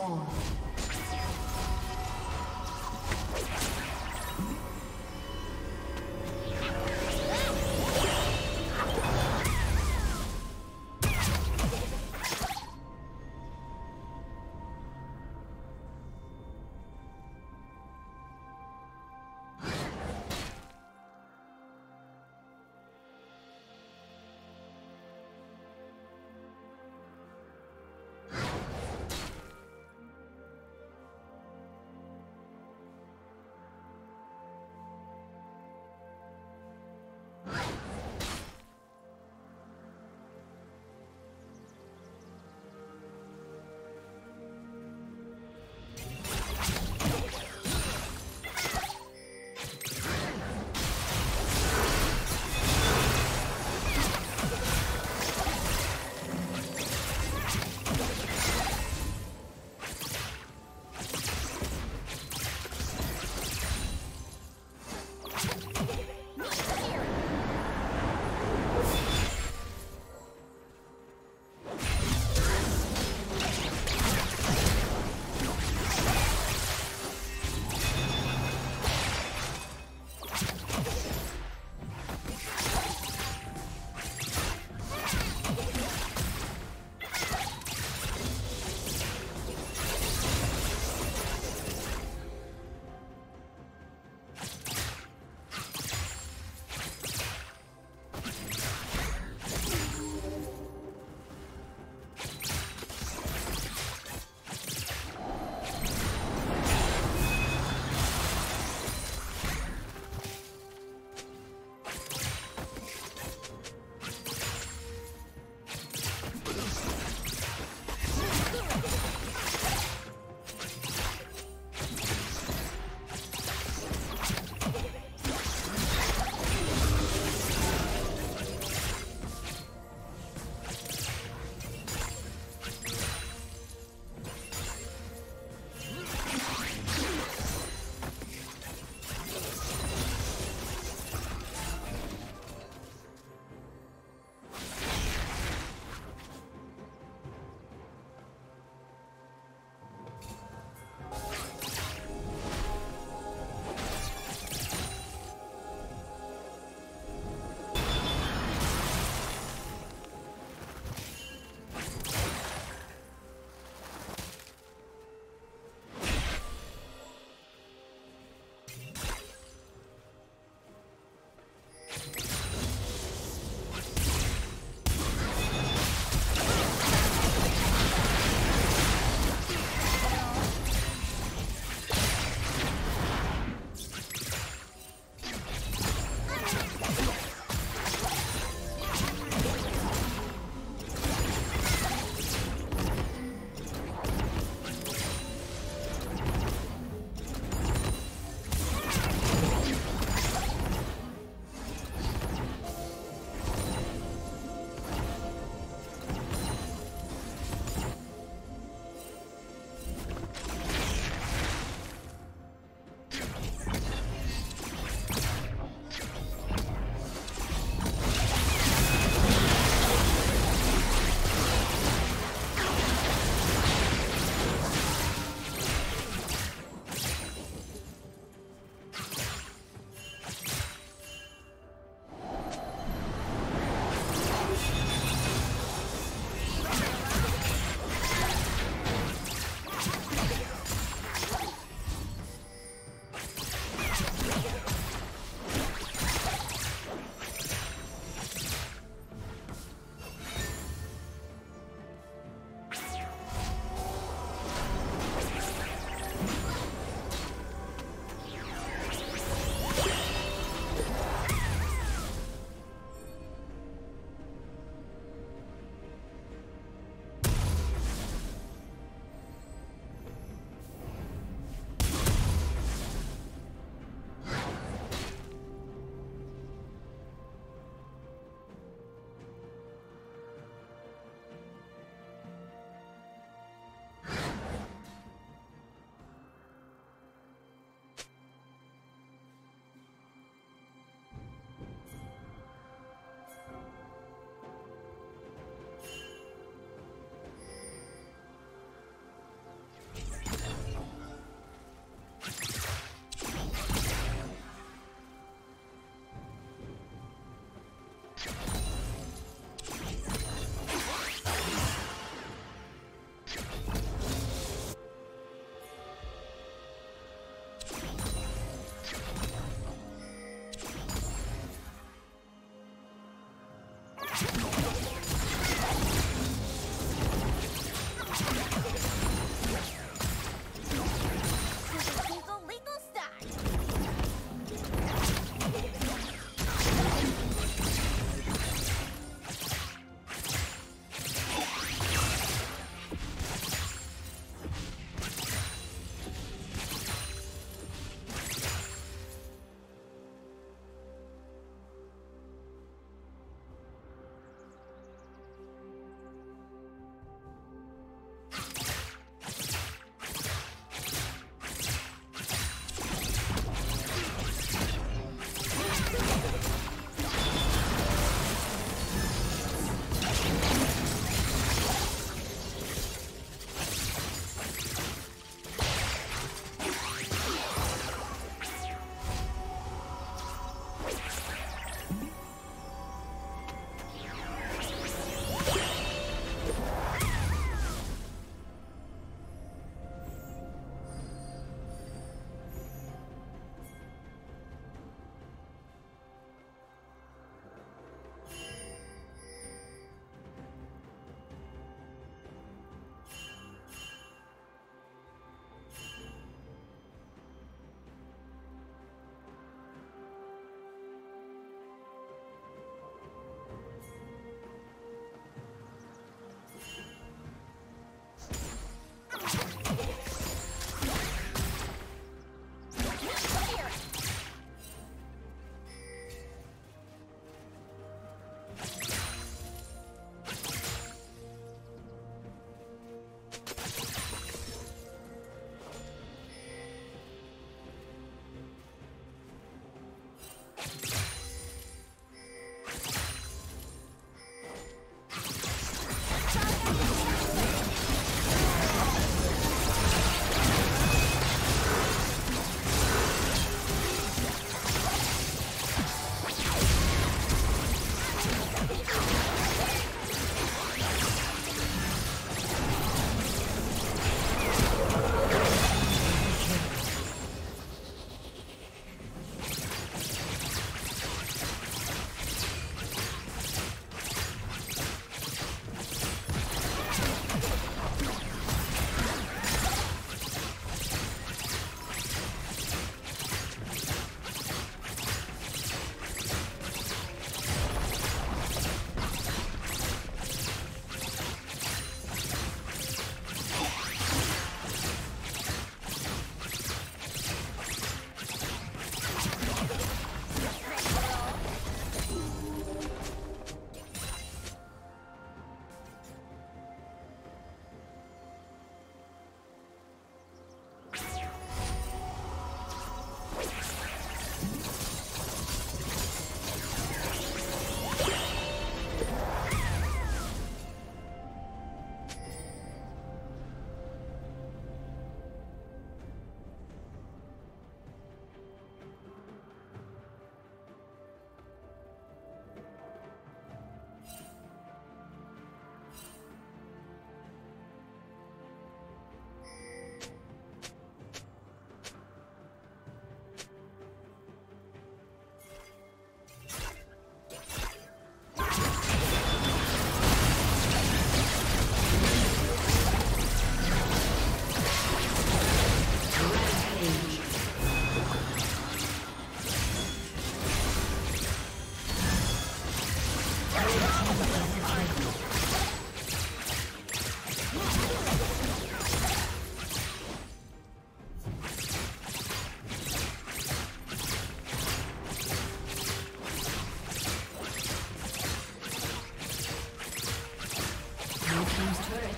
spawn.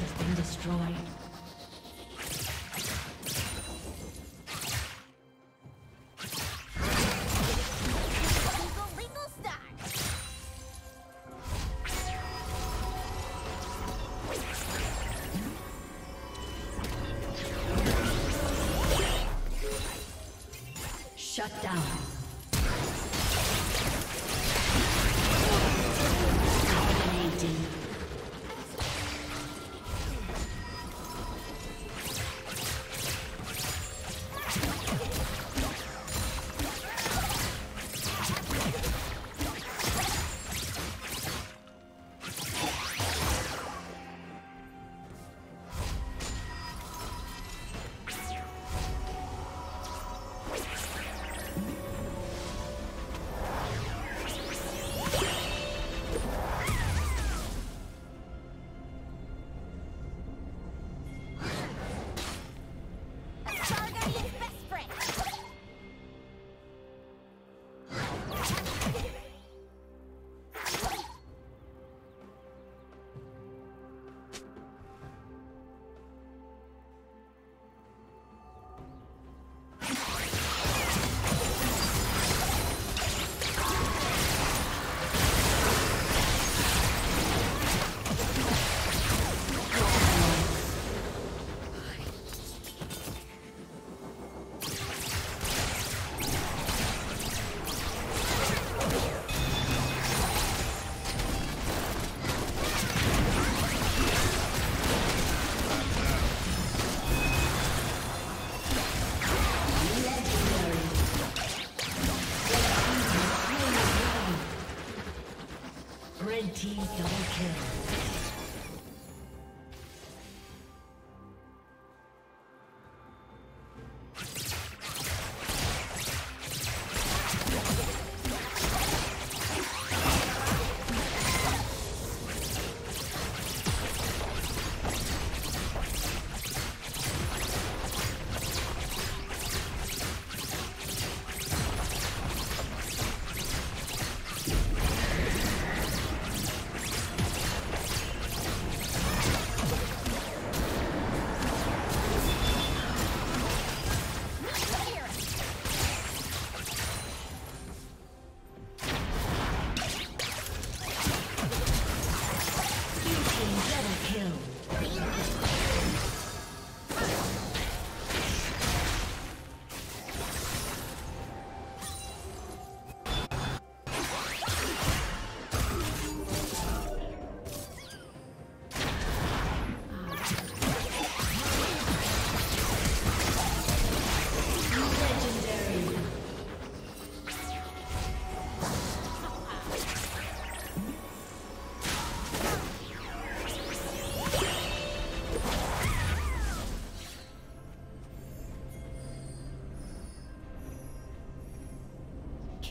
has been destroyed. Shut down. Dominating.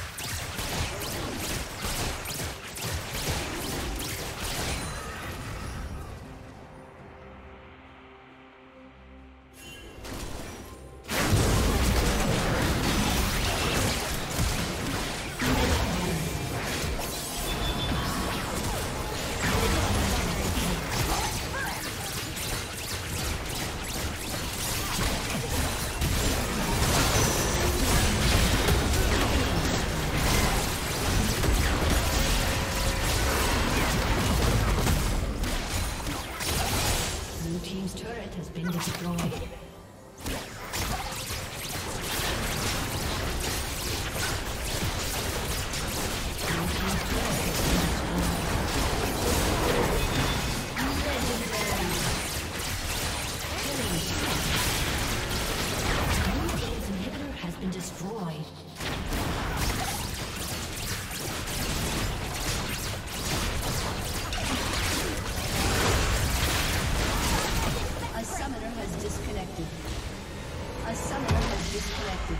Someone has disconnected.